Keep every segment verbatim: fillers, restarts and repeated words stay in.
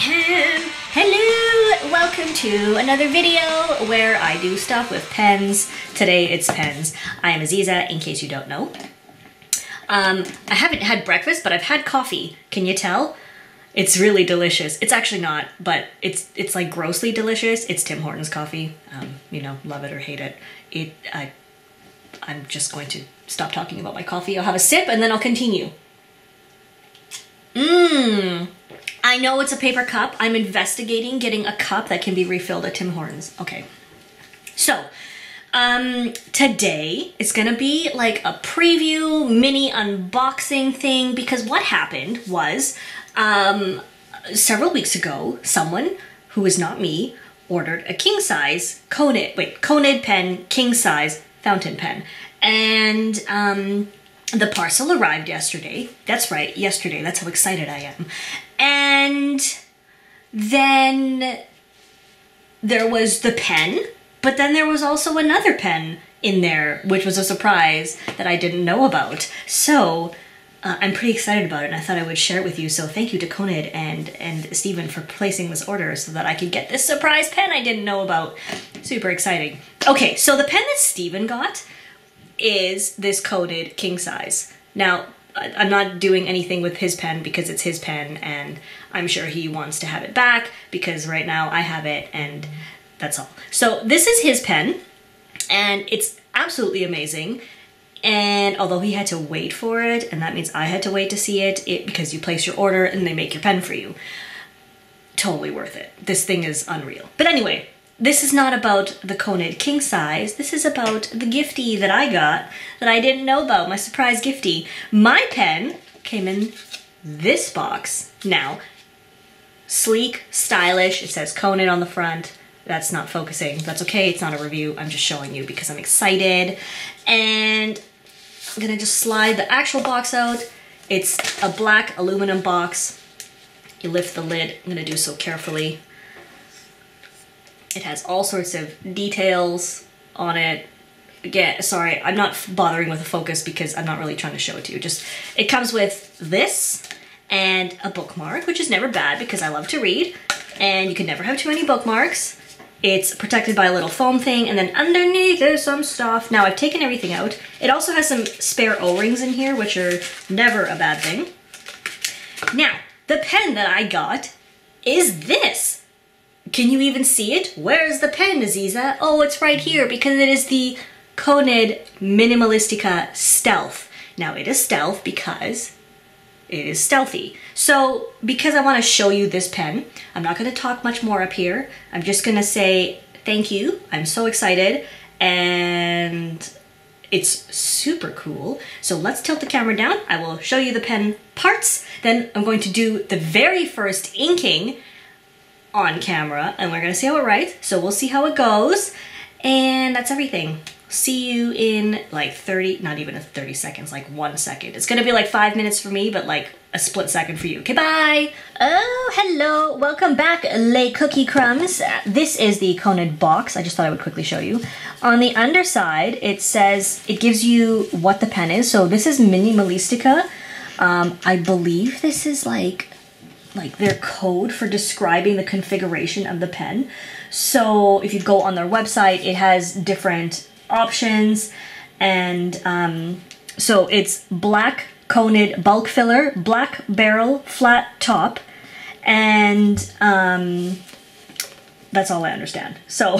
Um, hello! Welcome to another video where I do stuff with pens. Today it's pens. I am Aziza, in case you don't know. Um, I haven't had breakfast, but I've had coffee. Can you tell? It's really delicious. It's actually not, but it's it's like grossly delicious. It's Tim Hortons coffee. Um, you know, love it or hate it. It I, I'm just going to stop talking about my coffee. I'll have a sip and then I'll continue. Mmm. I know it's a paper cup. I'm investigating getting a cup that can be refilled at Tim Hortons. Okay. So, um, today it's gonna be like a preview, mini unboxing thing, because what happened was, um, several weeks ago, someone who is not me ordered a king size Conid, wait, Conid pen, king size fountain pen. And, um, the parcel arrived yesterday. That's right, yesterday. That's how excited I am. And then there was the pen, but then there was also another pen in there, which was a surprise that I didn't know about. So uh, I'm pretty excited about it, and I thought I would share it with you. So thank you to Conid and, and Stephen for placing this order so that I could get this surprise pen I didn't know about. Super exciting. Okay, so the pen that Stephen got is this Conid king size. Now, I'm not doing anything with his pen because it's his pen and I'm sure he wants to have it back because right now I have it and that's all. So this is his pen and it's absolutely amazing. And although he had to wait for it, and that means I had to wait to see it, it because you place your order and they make your pen for you. Totally worth it. This thing is unreal. But anyway, this is not about the Conid king size. This is about the giftie that I got that I didn't know about, my surprise giftie. My pen came in this box. Now, sleek, stylish, it says Conid on the front. That's not focusing, that's okay, it's not a review. I'm just showing you because I'm excited. And I'm gonna just slide the actual box out. It's a black aluminum box. You lift the lid, I'm gonna do so carefully. It has all sorts of details on it. Again, sorry, I'm not bothering with the focus because I'm not really trying to show it to you. Just, it comes with this and a bookmark, which is never bad because I love to read and you can never have too many bookmarks. It's protected by a little foam thing, and then underneath there's some stuff. Now I've taken everything out. It also has some spare O-rings in here, which are never a bad thing. Now, the pen that I got is this. Can you even see it? Where's the pen, Aziza? Oh, it's right here because it is the Conid Minimalistica Stealth. Now, it is stealth because it is stealthy. So, because I want to show you this pen, I'm not going to talk much more up here. I'm just going to say thank you. I'm so excited and it's super cool. So let's tilt the camera down. I will show you the pen parts. Then I'm going to do the very first inking on camera and we're gonna see how it writes. So we'll see how it goes, and that's everything. See you in like thirty, not even thirty seconds, like one second. It's gonna be like five minutes for me, but like a split second for you. Okay, bye. Oh, hello, welcome back, lay cookie crumbs. This is the Conid box. I just thought I would quickly show you. On the underside, it says, it gives you what the pen is. So this is Minimalistica. Um, I believe this is like, like their code for describing the configuration of the pen. So if you go on their website, it has different options. And um, so it's black Conid bulk filler, black barrel, flat top. And um, that's all I understand. So,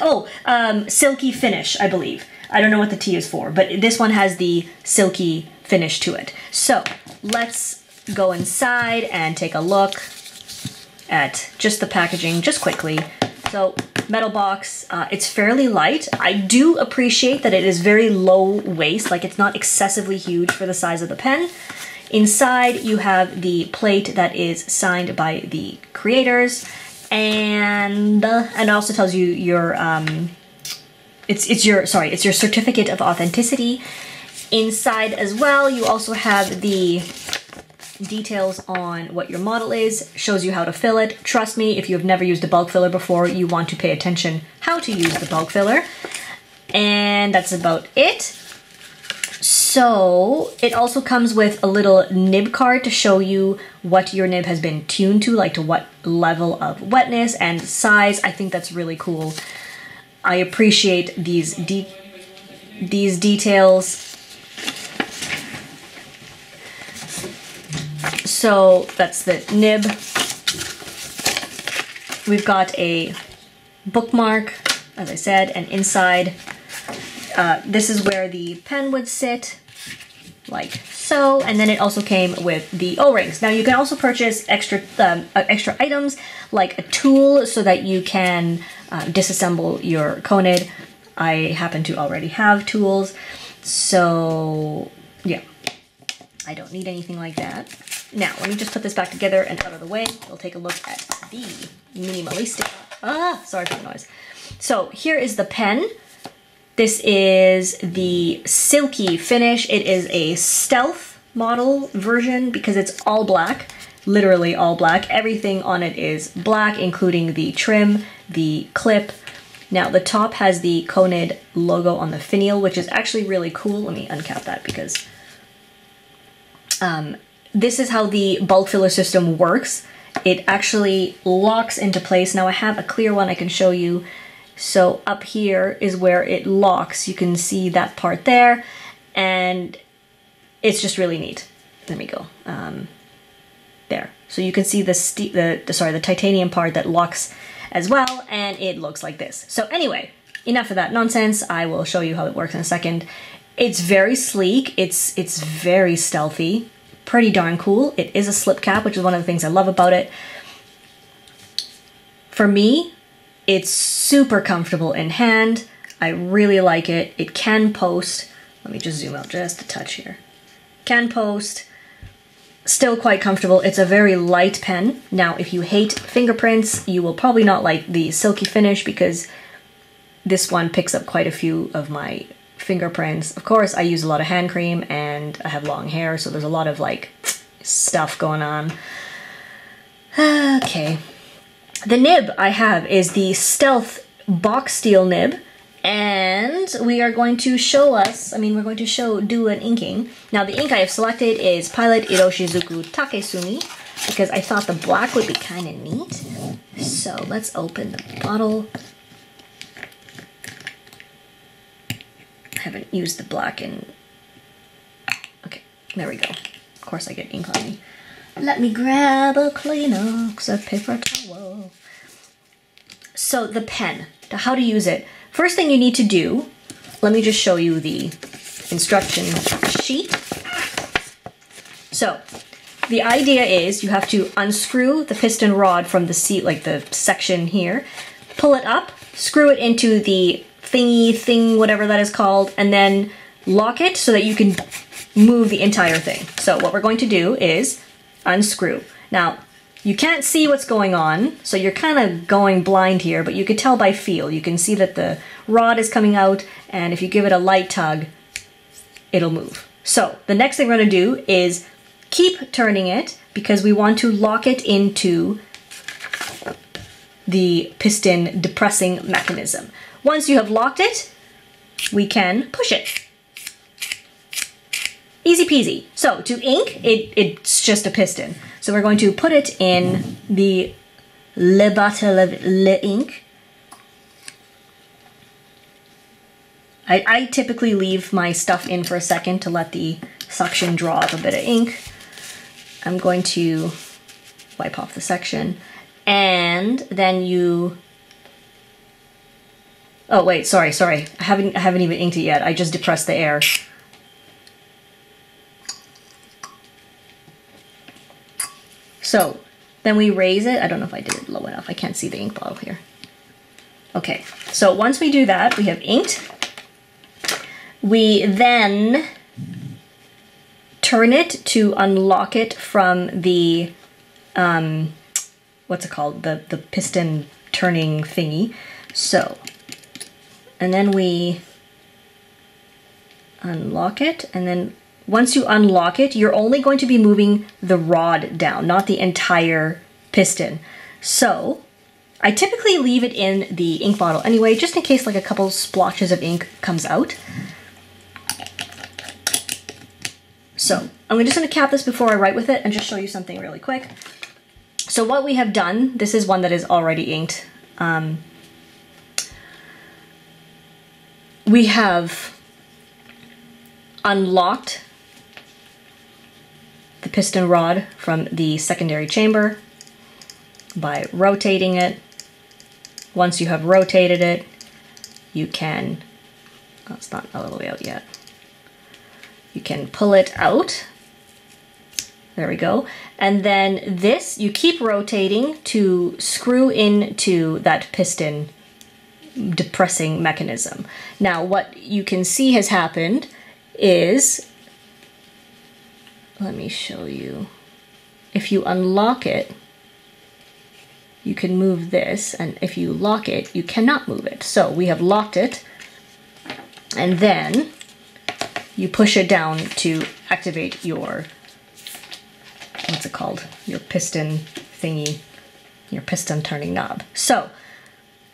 oh, um, silky finish, I believe. I don't know what the T is for, but this one has the silky finish to it. So let's go inside and take a look at just the packaging just quickly. So metal box, uh, it's fairly light. I do appreciate that it is very low waist, like it's not excessively huge for the size of the pen. Inside you have the plate that is signed by the creators, and uh, and also tells you your um, it's it's your sorry it's your certificate of authenticity. Inside as well you also have the details on what your model is, shows you how to fill it. Trust me, if you have never used a bulk filler before, you want to pay attention how to use the bulk filler. And that's about it. So it also comes with a little nib card to show you what your nib has been tuned to, like to what level of wetness and size. I think that's really cool. I appreciate these de these details. So that's the nib. We've got a bookmark, as I said, and inside uh, this is where the pen would sit, like so. And then it also came with the O-rings. Now you can also purchase extra um, extra items like a tool so that you can uh, disassemble your Conid. I happen to already have tools, so yeah, I don't need anything like that. Now, let me just put this back together and out of the way. We'll take a look at the Minimalistica. Ah, sorry for the noise. So here is the pen. This is the silky finish. It is a stealth model version because it's all black, literally all black. Everything on it is black, including the trim, the clip. Now the top has the Conid logo on the finial, which is actually really cool. Let me uncap that because um, this is how the bulk filler system works. It actually locks into place. Now I have a clear one I can show you. So up here is where it locks. You can see that part there, and it's just really neat. Let me go um, there. So you can see the, the, the sorry the titanium part that locks as well, and it looks like this. So anyway, enough of that nonsense. I will show you how it works in a second. It's very sleek. It's it's very stealthy. Pretty darn cool. It is a slip cap, which is one of the things I love about it. For me, it's super comfortable in hand. I really like it. It can post. Let me just zoom out just a touch here. Can post. Still quite comfortable. It's a very light pen. Now, if you hate fingerprints, you will probably not like the silky finish because this one picks up quite a few of my fingerprints. Of course, I use a lot of hand cream and I have long hair, so there's a lot of like stuff going on. Okay. The nib I have is the Stealth box steel nib, and we are going to show us, I mean, we're going to show, do an inking. Now the ink I have selected is Pilot Iroshizuku Takesumi because I thought the black would be kind of neat. So let's open the bottle. Haven't used the black in... Okay, there we go. Of course I get ink on me. Let me grab a Kleenex, a paper towel. So the pen, how to use it. First thing you need to do, let me just show you the instruction sheet. So the idea is you have to unscrew the piston rod from the seat, like the section here, pull it up, screw it into the thingy thing, whatever that is called, and then lock it so that you can move the entire thing. So what we're going to do is unscrew. Now, you can't see what's going on, so you're kind of going blind here, but you could tell by feel. You can see that the rod is coming out, and if you give it a light tug, it'll move. So the next thing we're going to do is keep turning it because we want to lock it into the piston depressing mechanism. Once you have locked it, we can push it. Easy peasy. So to ink, it, it's just a piston. So we're going to put it in the le bottle of le ink. I, I typically leave my stuff in for a second to let the suction draw up a bit of ink. I'm going to wipe off the section, and then you... Oh wait, sorry, sorry. I haven't I haven't even inked it yet. I just depressed the air. So then we raise it. I don't know if I did it low enough. I can't see the ink bottle here. Okay, so once we do that, we have inked. We then turn it to unlock it from the um, what's it called? The the piston turning thingy. So. And then we unlock it, and then once you unlock it, you're only going to be moving the rod down, not the entire piston. So I typically leave it in the ink bottle anyway, just in case like a couple splotches of ink comes out. So I'm just going to cap this before I write with it and just show you something really quick. So what we have done, this is one that is already inked. Um, we have unlocked the piston rod from the secondary chamber by rotating it. Once you have rotated it, you can, oh, it's not all the way out yet. You can pull it out. There we go. And then this, you keep rotating to screw into that piston depressing mechanism. Now, what you can see has happened is, let me show you. If you unlock it, you can move this, and if you lock it, you cannot move it. So we have locked it, and then you push it down to activate your, what's it called? Your piston thingy, your piston turning knob. So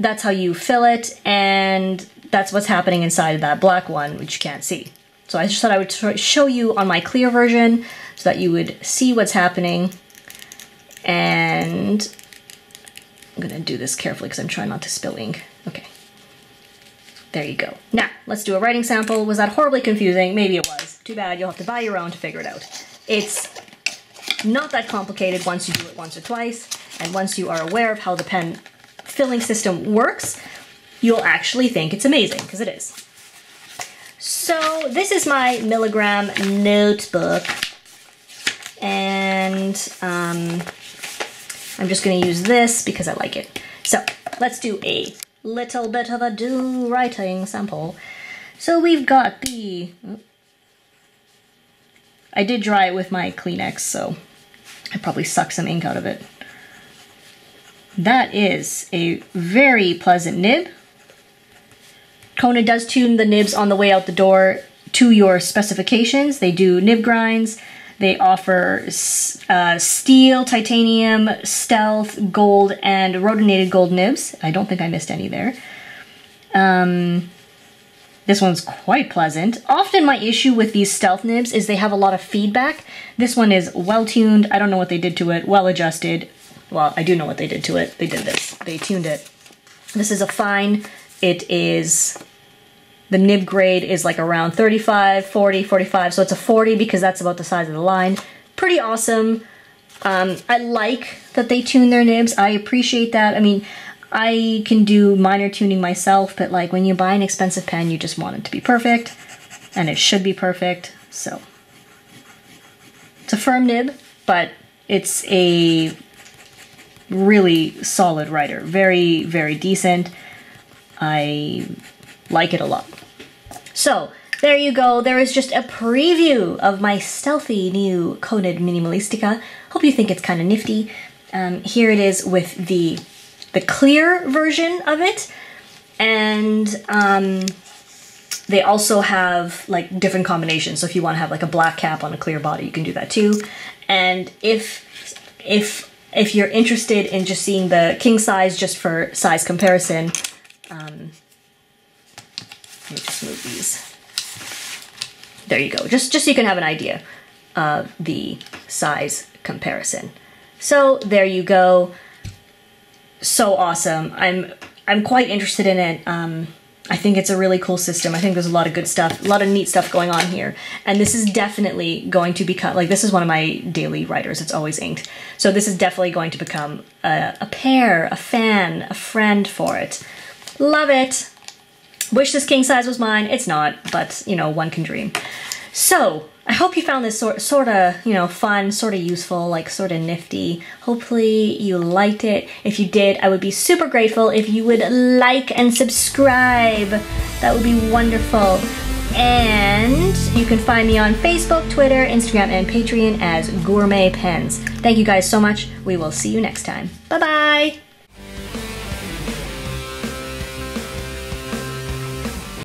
that's how you fill it, and that's what's happening inside of that black one, which you can't see. So I just thought I would show you on my clear version so that you would see what's happening. And I'm gonna do this carefully because I'm trying not to spill ink. Okay, there you go. Now, let's do a writing sample. Was that horribly confusing? Maybe it was. Too bad, you'll have to buy your own to figure it out. It's not that complicated once you do it once or twice, and once you are aware of how the pen filling system works, you'll actually think it's amazing, because it is. So this is my milligram notebook, and um, I'm just going to use this because I like it. So let's do a little bit of a do writing sample. So we've got the, I did dry it with my Kleenex, so I probably sucked some ink out of it. That is a very pleasant nib. Conid does tune the nibs on the way out the door to your specifications. They do nib grinds. They offer uh, steel, titanium, stealth, gold, and rhodinated gold nibs. I don't think I missed any there. Um, this one's quite pleasant. Often my issue with these stealth nibs is they have a lot of feedback. This one is well-tuned. I don't know what they did to it. Well-adjusted. Well, I do know what they did to it. They did this. They tuned it. This is a fine. It is, the nib grade is like around thirty-five, forty, forty-five, so it's a forty because that's about the size of the line. Pretty awesome. Um, I like that they tune their nibs. I appreciate that. I mean, I can do minor tuning myself, but like when you buy an expensive pen, you just want it to be perfect, and it should be perfect, so. It's a firm nib, but it's a really solid writer. Very, very decent. I like it a lot. So there you go. There is just a preview of my stealthy new Conid Minimalistica. Hope you think it's kind of nifty. Um, here it is with the the clear version of it, and um, they also have like different combinations. So if you want to have like a black cap on a clear body, you can do that too. And if if if you're interested in just seeing the king size just for size comparison. Um, let me just move these. There you go. Just, just so you can have an idea of the size comparison. So there you go. So awesome. I'm, I'm quite interested in it. Um, I think it's a really cool system. I think there's a lot of good stuff, a lot of neat stuff going on here. And this is definitely going to become, like this is one of my daily writers, it's always inked. So this is definitely going to become a, a pair, a fan, a friend for it. Love it. Wish this king size was mine. It's not, but you know, one can dream. So I hope you found this sort sort of, you know, fun, sort of useful, like sort of nifty. Hopefully you liked it. If you did, I would be super grateful if you would like and subscribe. That would be wonderful. And you can find me on Facebook, Twitter, Instagram, and Patreon as Gourmet Pens. Thank you guys so much. We will see you next time. Bye-bye.